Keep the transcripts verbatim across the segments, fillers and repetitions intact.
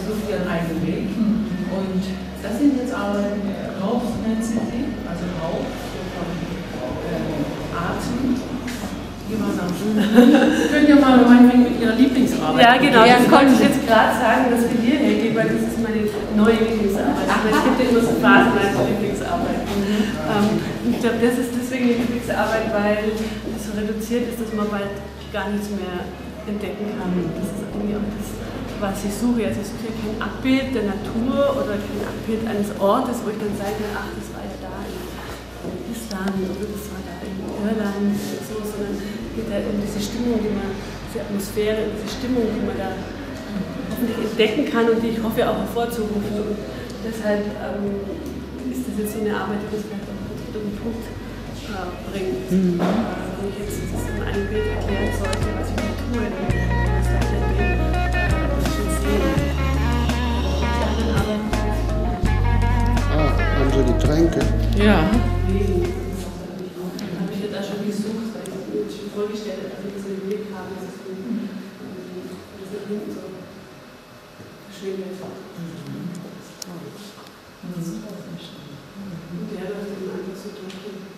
sucht ihren eigenen Weg. Und das sind jetzt Arbeiten, Rauf nennt sie sie, also Rauf, so von äh, Atem. Die waren am Sie können ja mal meinetwegen mit Ihrer Lieblingsarbeit. Ja, genau, das konnte ich jetzt gerade sagen, dass wir hier hergehen, weil das ist meine neue Lieblingsarbeit. Aber es gibt ja immer so Phasen als Lieblingsarbeit. Ich glaube, das ist deswegen die Lieblingsarbeit, weil es so reduziert ist, dass man bald gar nichts mehr entdecken kann. Das ist irgendwie auch das, was ich suche. Also ich suche ja kein Abbild der Natur oder kein Abbild eines Ortes, wo ich dann sage, ach, das war ja da in Island oder das war da in Irland oder so, sondern es geht halt um diese Stimmung, die man, diese Atmosphäre, diese Stimmung, die man da hoffentlich entdecken kann und die ich hoffe auch hervorzurufen. Und deshalb ähm, ist das jetzt so eine Arbeit, die das vielleicht auch auf den Punkt äh, bringt. Mhm. Also, wenn ich jetzt das in einem Bild erklären sollte, was ich da tue, dann das ist ein Bild, das ich schon sehe. Die anderen Arbeiten. Ah, haben Sie Getränke? Ja. Nee. Vorgestellt, dass wir diesen Blick haben, dass wir das hinten so verschwindet. Und der läuft eben einfach so durch.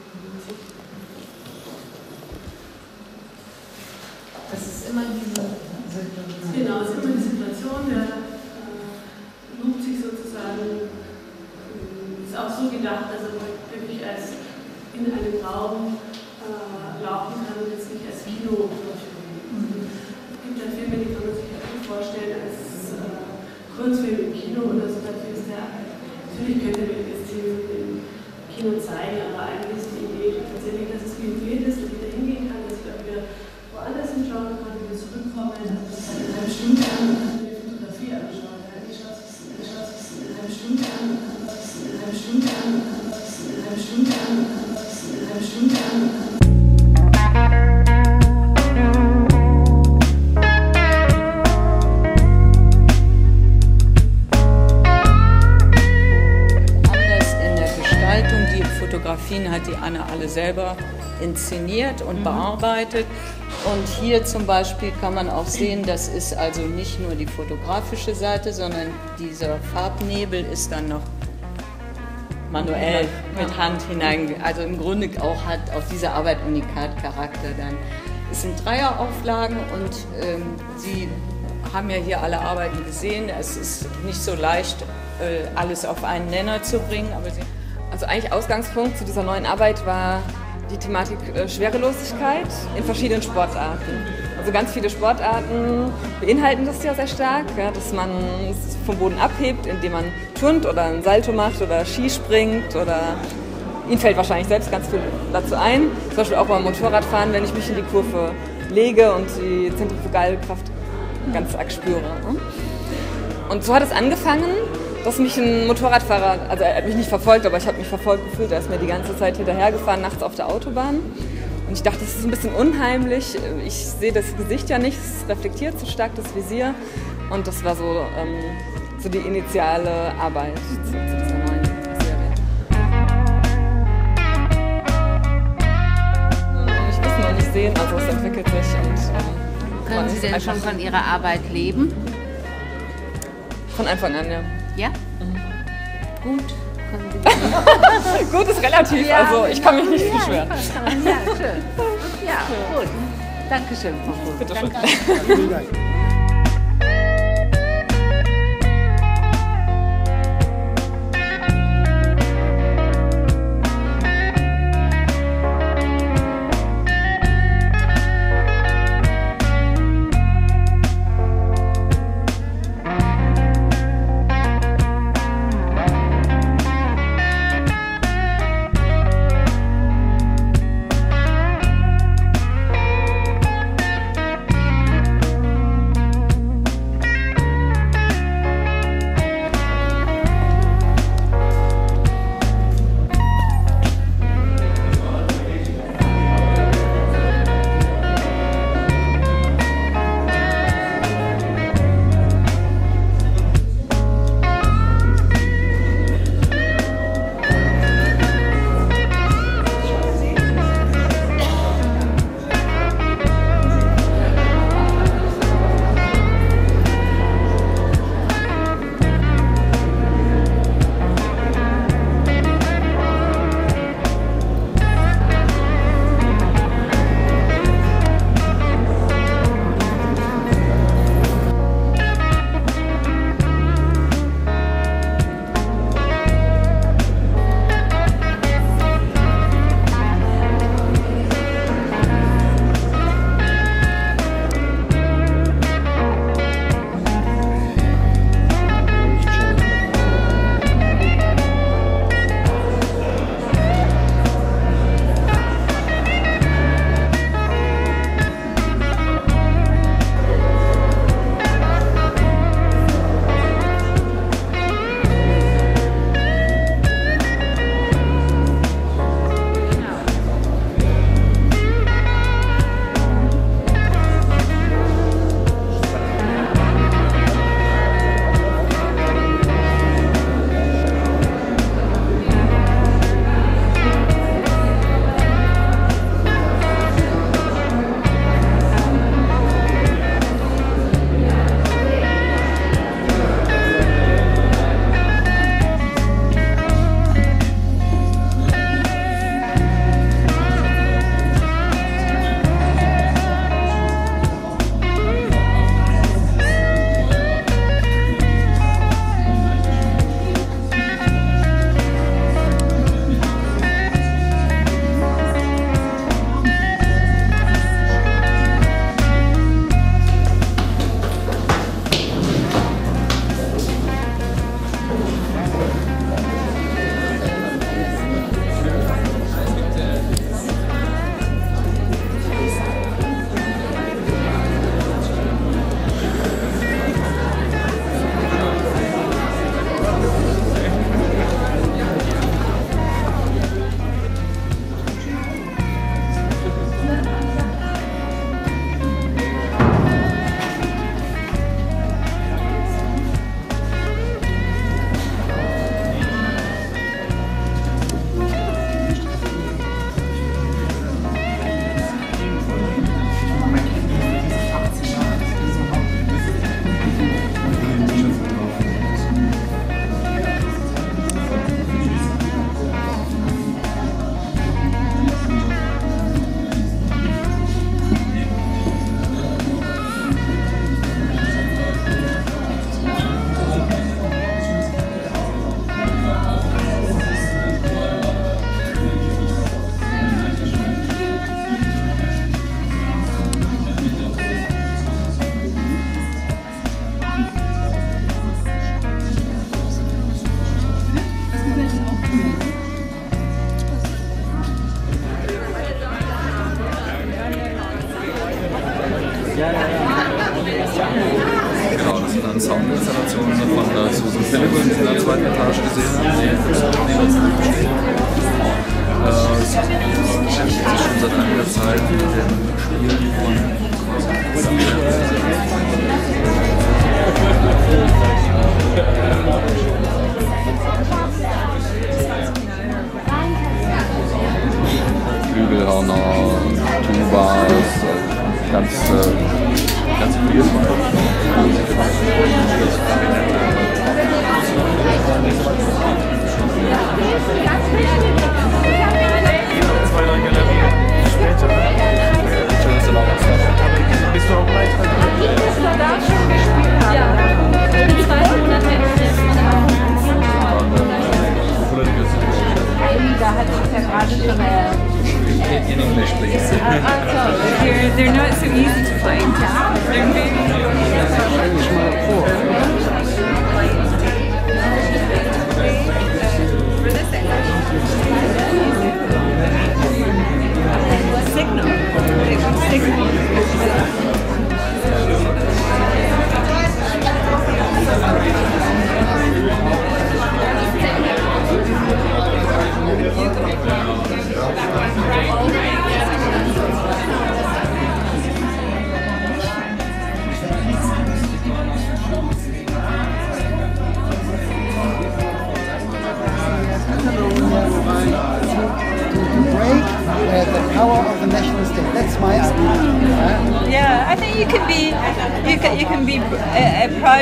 Das ist immer diese Situation. Genau, es ist immer die Situation, der lugt sich sozusagen, ist auch so gedacht, dass er wirklich als in einem Raum laufen kann und jetzt nicht als Kino vorstellen. Mhm. Es gibt ja Filme, die kann man sich ja gut vorstellen als äh, Kurzfilm im Kino oder so. Natürlich, ist der, natürlich könnte man das Ziel im Kino zeigen, aber eigentlich ist die Idee tatsächlich, dass es wie ein Bild ist, dass jeder hingehen kann, dass jeder wieder woanders hinschauen kann, wieder zurückkommen. Also das kann eine halbe Stunde an und kann die Fotografie anschauen. Ja, ich schaue es in eine halbe Stunde an und kann es in eine halbe Stunde an und kann es in eine halbe Stunde an und kann es in eine halbe Stunde an und kann hat die Anna alle selber inszeniert und mhm. bearbeitet. Und hier zum Beispiel kann man auch sehen, das ist also nicht nur die fotografische Seite, sondern dieser Farbnebel ist dann noch manuell ja. mit Hand hinein. Also im Grunde auch hat auch diese Arbeit Unikat-Charakter dann. Es sind Dreierauflagen und ähm, Sie haben ja hier alle Arbeiten gesehen. Es ist nicht so leicht, äh, alles auf einen Nenner zu bringen, aber Sie Also eigentlich Ausgangspunkt zu dieser neuen Arbeit war die Thematik äh, Schwerelosigkeit in verschiedenen Sportarten. Also ganz viele Sportarten beinhalten das ja sehr stark, ja, dass man es vom Boden abhebt, indem man turnt oder einen Salto macht oder Skispringt oder Ihnen fällt wahrscheinlich selbst ganz viel dazu ein. Zum Beispiel auch beim Motorradfahren, wenn ich mich in die Kurve lege und die Zentrifugalkraft ganz arg spüre. Ne? Und so hat es angefangen. Dass mich ein Motorradfahrer, also er hat mich nicht verfolgt, aber ich habe mich verfolgt gefühlt, er ist mir die ganze Zeit hinterhergefahren, nachts auf der Autobahn. Und ich dachte, das ist ein bisschen unheimlich, ich sehe das Gesicht ja nicht, es reflektiert so stark das Visier. Und das war so, ähm, so die initiale Arbeit zu, zu dieser neuen Serie. Ich kann es noch nicht sehen, also es entwickelt sich. Und, äh, Können Sie denn schon von Ihrer Arbeit leben? Von Anfang an, ja. Ja? Mhm. Gut. Gut ist relativ, ja, also ich kann mich nicht ja, beschweren. Ja, schön. Ja, gut. Dankeschön, Frau Vogt. Bitte schön. Danke. Installation von der Susan Philipp in der zweiten Etage gesehen haben. Die beschäftigt sich schon seit einiger Zeit mit dem Spiel von Flügelhörner, Tubas, ganz, äh, ganz viel. Bist du auch gleich da schon gespielt? Ja. Da hatte ich ja gerade schon eine. In English, please. Uh, also, they're, they're not so easy to find. They're maybe for this uh, signal. Signal.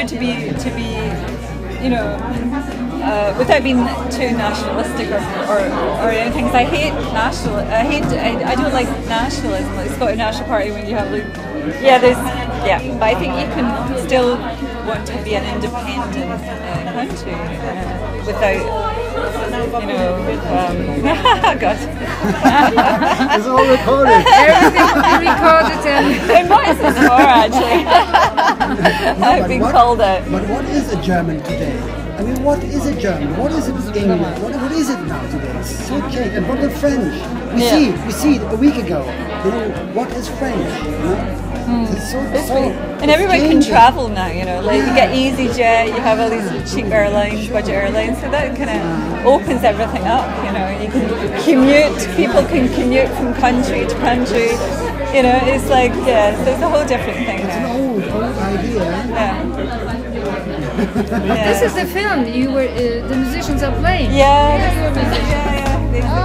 To be, to be, you know, uh, without being too nationalistic or, or, or anything. Cause I hate national. I hate. I, I don't like nationalism, like Scottish National Party. When you have, like, yeah, there's, yeah. But I think you can still want to be an independent uh, country uh, without. You know, um, God. It's all recorded. Everything's recorded and it might as well, actually. No, I've been what, called out. But what is a German today? I mean, what is a German? What is it English? What, what is it now today? It's so changed. And what is French? We yeah. see it. We see it a week ago. You know, what is French? Mm. It's so, it's so really, and it's everyone changing. Can travel now, you know, like yeah. you get EasyJet, you have all these cheap airlines, budget airlines, so that kind of opens everything up, you know, you can commute, people can commute from country to country, you know, it's like, yeah, so it's a whole different thing now. It's an old, old idea. Yeah. Yeah. This is the film, you were, uh, the musicians are playing. Yeah, yeah, you were musicians. Yeah, yeah, they're, oh, they're the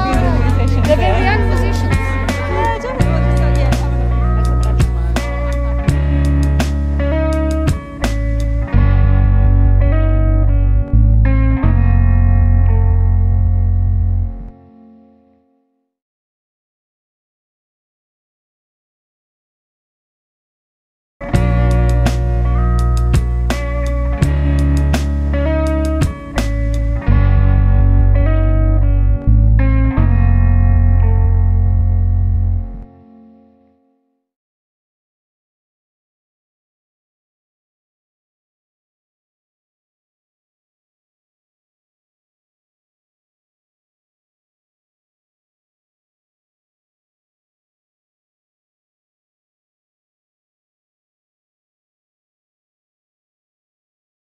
musicians. They're very young musicians.